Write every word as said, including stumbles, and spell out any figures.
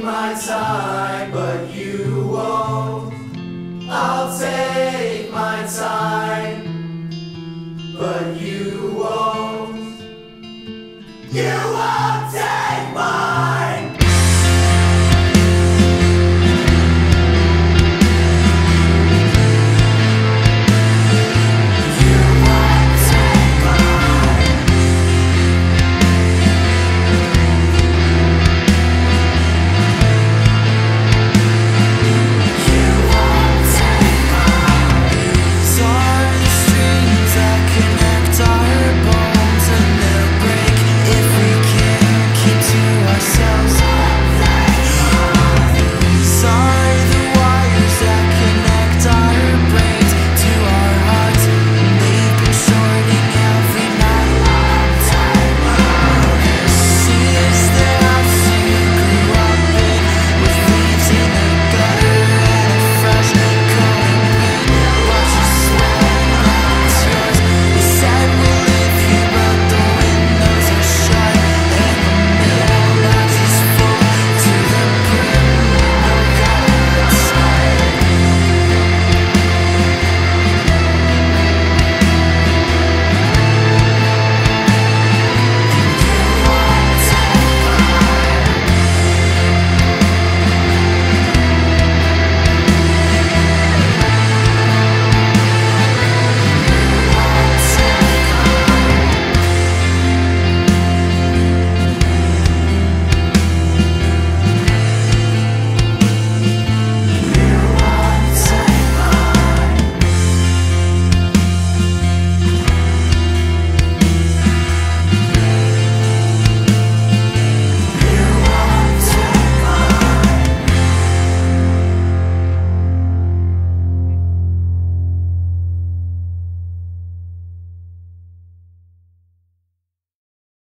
take my time, but you won't. I'll take